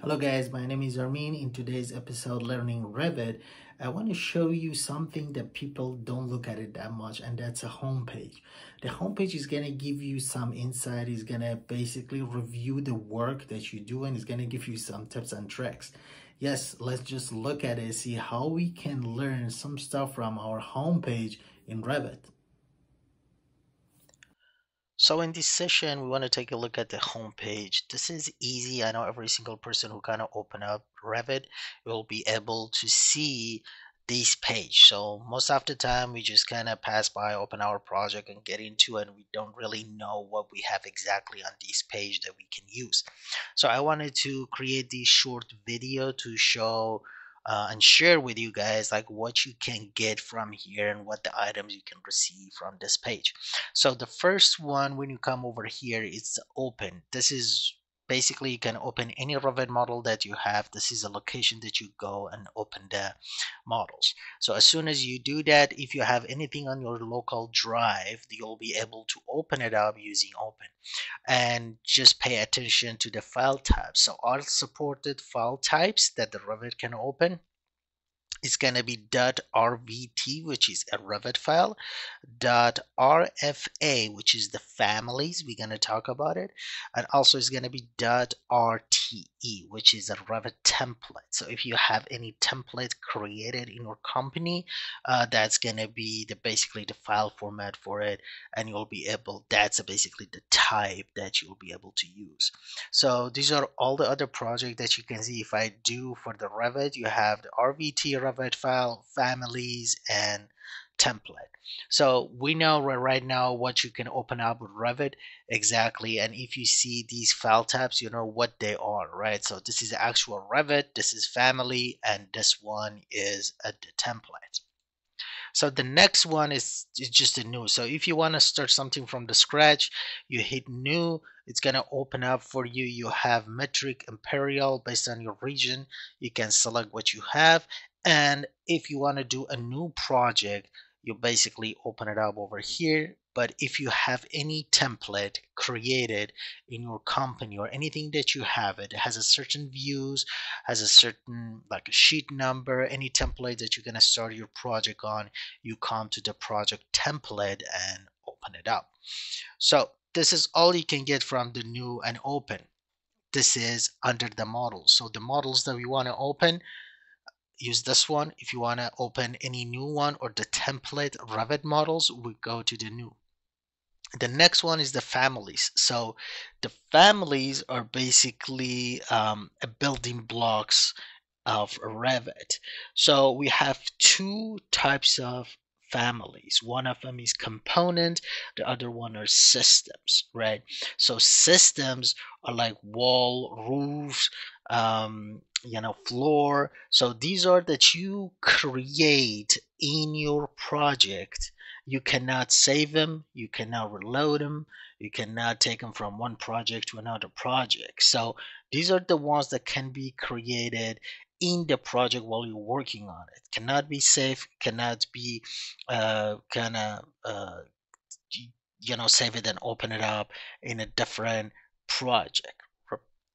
Hello guys, my name is Armin. In today's episode, Learning Revit, I want to show you something that people don't look at it that much, and that's a homepage. The homepage is going to give you some insight. It's going to basically review the work that you do, and it's going to give you some tips and tricks. Yes, let's just look at it, see how we can learn some stuff from our homepage in Revit. So in this session, we want to take a look at the homepage. This is easy. I know every single person who kind of open up Revit will be able to see this page. So most of the time, we just kind of pass by, open our project and get into it. And we don't really know what we have exactly on this page that we can use. So I wanted to create this short video to show and share with you guys like what you can get from here and what the items you can receive from this page. So the first one, when you come over here, it's open. This is basically you can open any Revit model that you have. This is a location that you go and open the models. So as soon as you do that, if you have anything on your local drive, you'll be able to open it up using open. And just pay attention to the file types. So all supported file types that the Revit can open. It's going to be .rvt, which is a Revit file, .rfa, which is the families. We're going to talk about it. And also it's going to be .rte, which is a Revit template. So if you have any template created in your company, that's going to be basically the file format for it. And you'll be able, that's basically the type that you'll be able to use. So these are all the other projects that you can see. If I do for the Revit, you have the RVT Revit file, families, and template. So we know right now what you can open up with Revit exactly, and if you see these file types, you know what they are, right? So this is actual Revit, this is family, and this one is a template. So the next one is just a new. So if you want to start something from the scratch, you hit new, it's going to open up for you. You have metric, imperial, based on your region. You can select what you have. And if you want to do a new project, you basically open it up over here. But if you have any template created in your company or anything that you have, it has a certain views, has a certain like a sheet number, any template that you're going to start your project on, you come to the project template and open it up. So this is all you can get from the new and open. This is under the models. So the models that we want to open, use this one. If you want to open any new one or the template Revit models, we go to the new. The next one is the families. So the families are basically a building blocks of Revit. So we have two types of families. One of them is component, the other one are systems, right? So systems are like wall, roofs, you know, floor. So these are that you create in your project. You cannot save them, you cannot reload them, you cannot take them from one project to another project. So these are the ones that can be created in the project while you're working on it. Cannot be saved, cannot be you know, save it and open it up in a different project.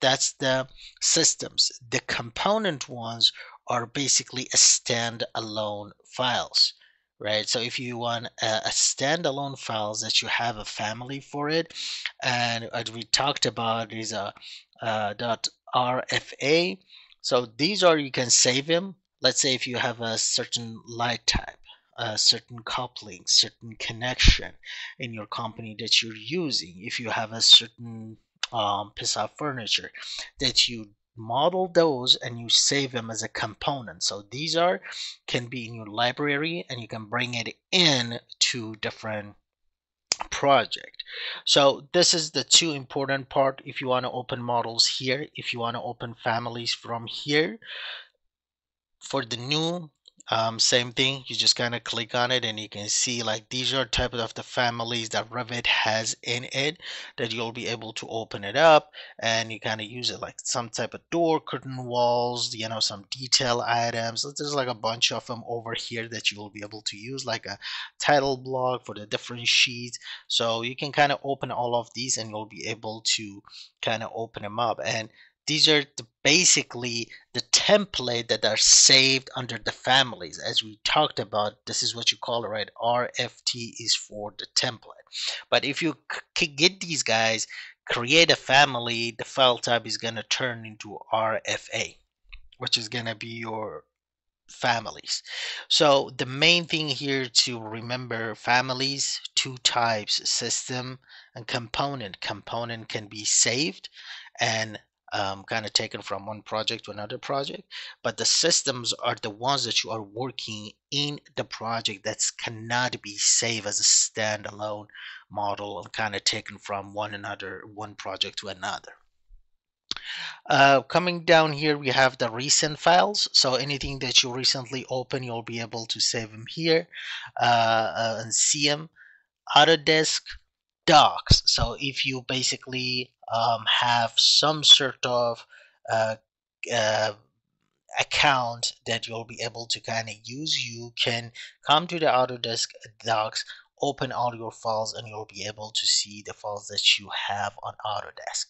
That's the systems. The component ones are basically a standalone files, right? So if you want a standalone files that you have a family for it, and as we talked about is a .rfa. So these are, you can save them. Let's say if you have a certain light type, a certain coupling, certain connection in your company that you're using. If you have a certain piece of furniture that you model those and you save them as a component. So these are can be in your library and you can bring it in to different project. So this is the two important part. If you want to open models here, if you want to open families from here for the new, Same thing, you just kind of click on it and you can see like these are type of the families that Revit has in it, that you'll be able to open it up and you kind of use it like some type of door, curtain walls, you know, some detail items. There's like a bunch of them over here that you will be able to use, like a title block for the different sheets. So you can kind of open all of these and you'll be able to kind of open them up, and these are basically the template that are saved under the families. As we talked about, this is what you call it, right? RFT is for the template. But if you get these guys, create a family, the file type is going to turn into RFA, which is going to be your families. So the main thing here to remember, families, two types, system and component. Component can be saved and kind of taken from one project to another project, but the systems are the ones that you are working in the project that cannot be saved as a standalone model and kind of taken from one project to another. Coming down here, we have the recent files. So anything that you recently open, you'll be able to save them here and see them. Autodesk Docs. So if you basically have some sort of account that you'll be able to kind of use, you can come to the Autodesk Docs, open all your files, and you'll be able to see the files that you have on Autodesk.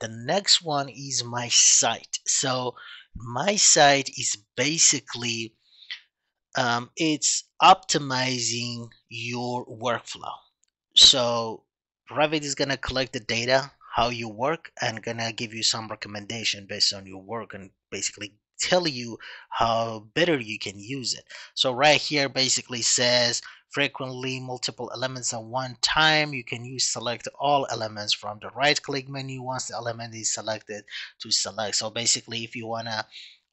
The next one is My Site. So My Site is basically it's optimizing your workflow. So Revit is going to collect the data, how you work, and going to give you some recommendation based on your work and basically tell you how better you can use it. So right here basically says frequently multiple elements at one time. You can use select all elements from the right click menu once the element is selected to select. So basically if you want to,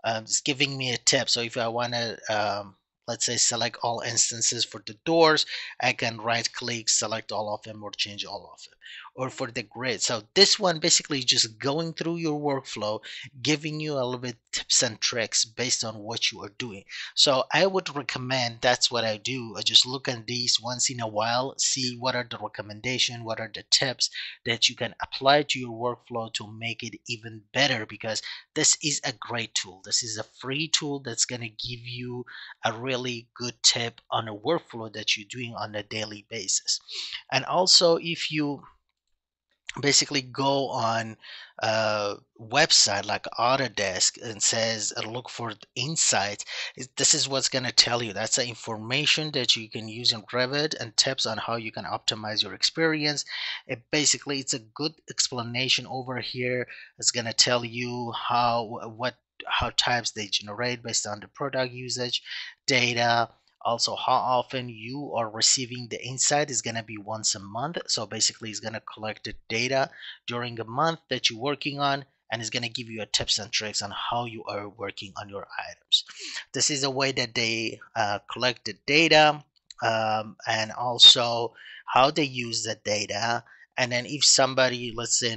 it's giving me a tip. So if I want to, let's say select all instances for the doors, I can right click, select all of them, or change all of them. Or for the grid. So this one basically just going through your workflow, giving you a little bit tips and tricks based on what you are doing. So I would recommend, that's what I do. I just look at these once in a while, see what are the recommendations, what are the tips that you can apply to your workflow to make it even better, because this is a great tool. This is a free tool that's going to give you a really good tip on a workflow that you're doing on a daily basis. And also if you basically go on a website like Autodesk and says look for insights, this is what's going to tell you. That's the information that you can use in Revit and tips on how you can optimize your experience. It basically, it's a good explanation over here. It's going to tell you how types they generate based on the product usage data. Also, how often you are receiving the insight is going to be once a month. So basically, it's going to collect the data during a month that you're working on, and it's going to give you a tips and tricks on how you are working on your items. This is a way that they collect the data, and also how they use the data. And then if somebody, let's say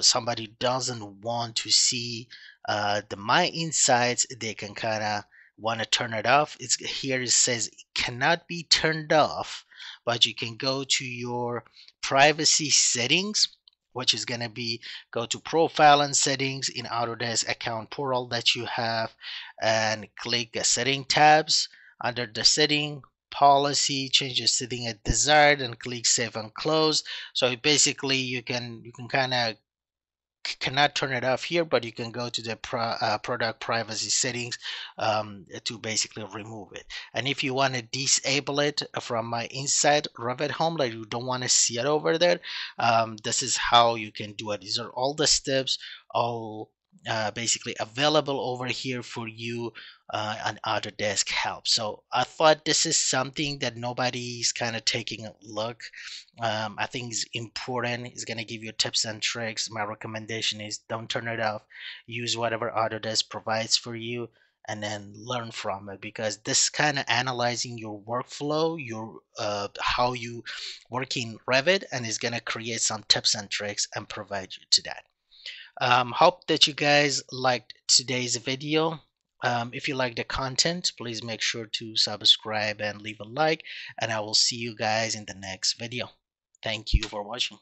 somebody doesn't want to see the My Insights, they can kind of want to turn it off. It's here, it says it cannot be turned off, but you can go to your privacy settings, which is going to be go to profile and settings in Autodesk account portal that you have, and click the setting tabs. Under the setting policy, change the setting as desired and click save and close. So basically you can kind of cannot turn it off here, but you can go to the product privacy settings to basically remove it. And if you want to disable it from My Insight Revit Home, like you don't want to see it over there, this is how you can do it. These are all the steps, all basically available over here for you on Autodesk Help. So I thought this is something that nobody's kind of taking a look. I think it's important. It's going to give you tips and tricks. My recommendation is don't turn it off. Use whatever Autodesk provides for you and then learn from it, because this kind of analyzing your workflow, your how you work in Revit, and is going to create some tips and tricks and provide you to that. Hope that you guys liked today's video. If you like the content, please make sure to subscribe and leave a like, and I will see you guys in the next video. Thank you for watching.